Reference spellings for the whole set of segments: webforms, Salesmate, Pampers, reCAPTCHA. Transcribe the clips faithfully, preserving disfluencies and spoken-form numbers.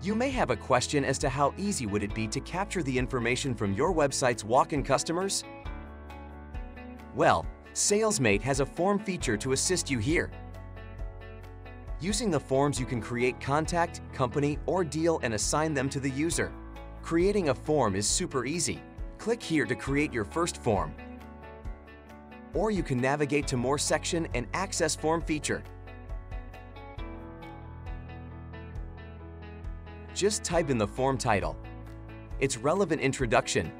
You may have a question as to how easy would it be to capture the information from your website's walk-in customers? Well, Salesmate has a form feature to assist you here. Using the forms, you can create contact, company, or deal and assign them to the user. Creating a form is super easy. Click here to create your first form. Or you can navigate to More section and access Form feature. Just type in the form title, its relevant introduction,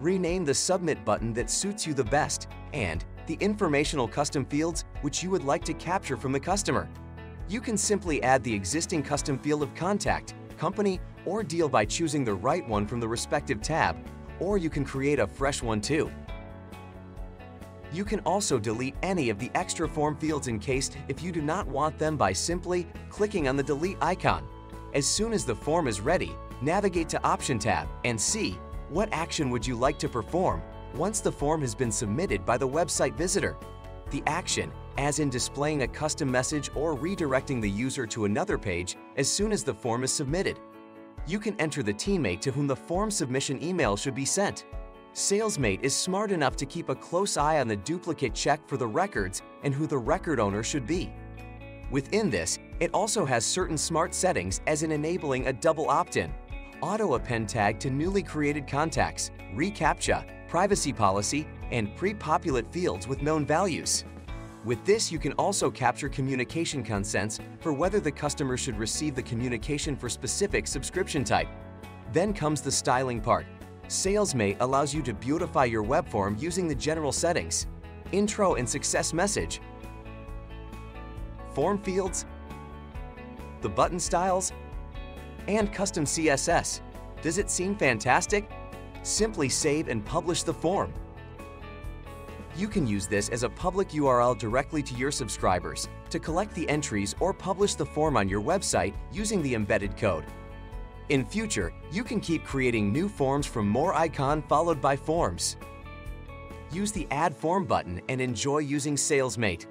rename the Submit button that suits you the best, and the informational custom fields which you would like to capture from the customer. You can simply add the existing custom field of contact, company, or deal by choosing the right one from the respective tab, or you can create a fresh one too. You can also delete any of the extra form fields encased if you do not want them by simply clicking on the delete icon. As soon as the form is ready, navigate to Option tab and see what action would you like to perform once the form has been submitted by the website visitor. The action, as in displaying a custom message or redirecting the user to another page as soon as the form is submitted. You can enter the teammate to whom the form submission email should be sent. Salesmate is smart enough to keep a close eye on the duplicate check for the records and who the record owner should be. Within this, it also has certain smart settings, as in enabling a double opt-in, auto-append tag to newly created contacts, reCAPTCHA, privacy policy, and pre-populate fields with known values. With this, you can also capture communication consents for whether the customer should receive the communication for specific subscription type. Then comes the styling part. Salesmate allows you to beautify your web form using the general settings, intro and success message, form fields, the button styles, and custom C S S. Does it seem fantastic? Simply save and publish the form. You can use this as a public U R L directly to your subscribers to collect the entries or publish the form on your website using the embedded code. In future, you can keep creating new forms from More icon followed by Forms. Use the Add Form button and enjoy using Salesmate.